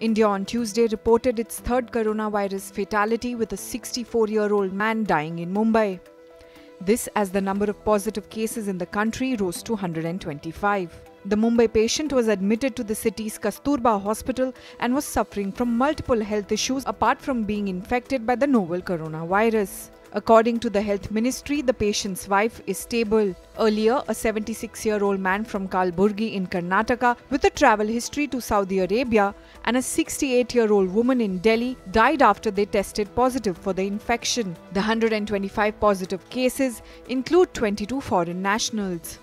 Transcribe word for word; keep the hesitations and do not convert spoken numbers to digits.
India on Tuesday reported its third coronavirus fatality with a sixty-four-year-old man dying in Mumbai. This as the number of positive cases in the country rose to one hundred twenty-five. The Mumbai patient was admitted to the city's Kasturba Hospital and was suffering from multiple health issues apart from being infected by the novel coronavirus. According to the Health Ministry, the patient's wife is stable. Earlier, a seventy-six-year-old man from Kalaburagi in Karnataka with a travel history to Saudi Arabia and a sixty-eight-year-old woman in Delhi died after they tested positive for the infection. The one hundred twenty-five positive cases include twenty-two foreign nationals.